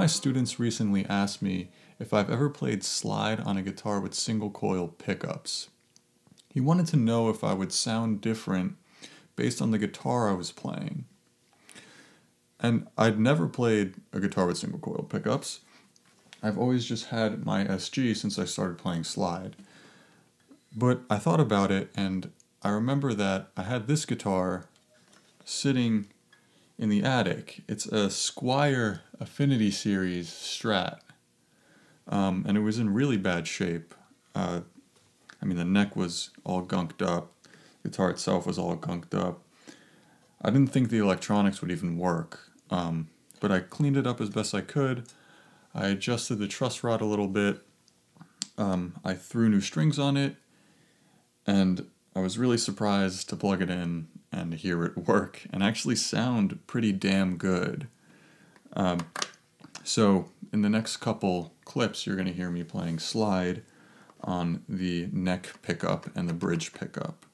my students recently asked me if I've ever played slide on a guitar with single coil pickups. He wanted to know if I would sound different based on the guitar I was playing. And I'd never played a guitar with single coil pickups. I've always just had my SG since I started playing slide. But I thought about it, and I remember that I had this guitar sitting in the attic. It's a Squier Affinity Series Strat. And it was in really bad shape. I mean, the neck was all gunked up. The guitar itself was all gunked up. I didn't think the electronics would even work. But I cleaned it up as best I could. I adjusted the truss rod a little bit. I threw new strings on it, and I was really surprised to plug it in and hear it work and actually sound pretty damn good. So in the next couple clips, you're going to hear me playing slide on the neck pickup and the bridge pickup.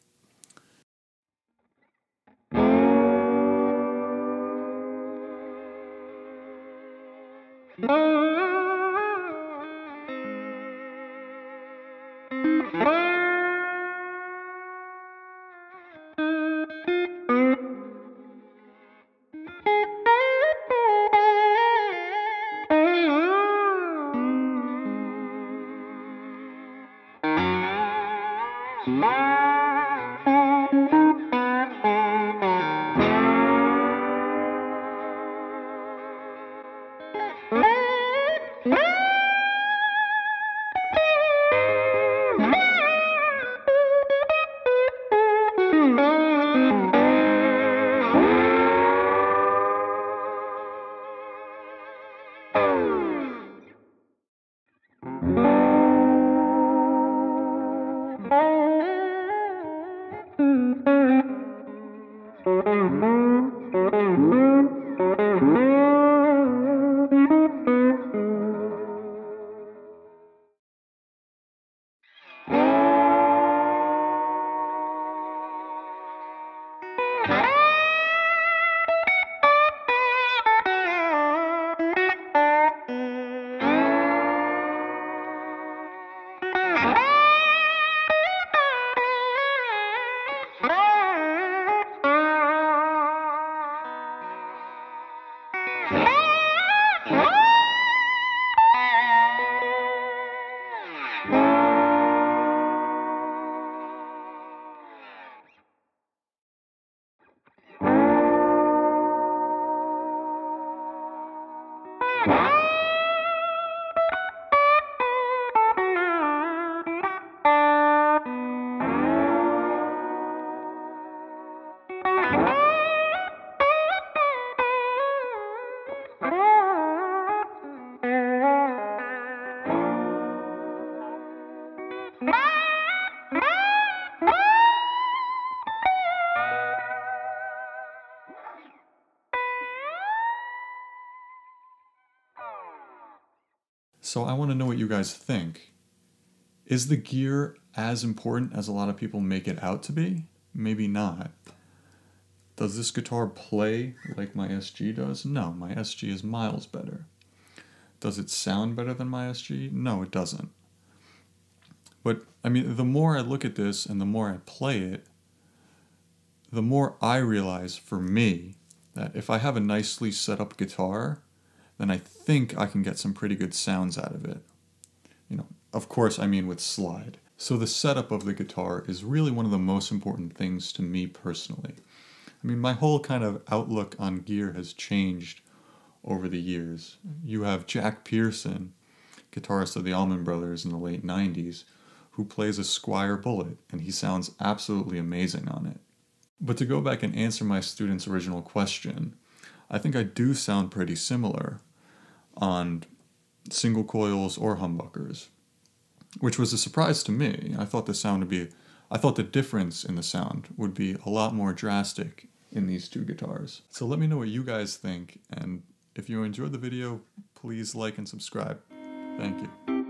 So I want to know what you guys think. Is the gear as important as a lot of people make it out to be? Maybe not. Does this guitar play like my SG does? No, my SG is miles better. Does it sound better than my SG? No, it doesn't. But I mean, the more I look at this and the more I play it, the more I realize for me that if I have a nicely set up guitar, then I think I can get some pretty good sounds out of it. You know, of course, I mean with slide. So the setup of the guitar is really one of the most important things to me personally. I mean, my whole kind of outlook on gear has changed over the years. You have Jack Pearson, guitarist of the Allman Brothers in the late 90s, who plays a Squier Bullet, and he sounds absolutely amazing on it. But to go back and answer my student's original question, I think I do sound pretty similar on single coils or humbuckers, which was a surprise to me. I thought the difference in the sound would be a lot more drastic in these two guitars. So let me know what you guys think, and if you enjoyed the video, please like and subscribe. Thank you.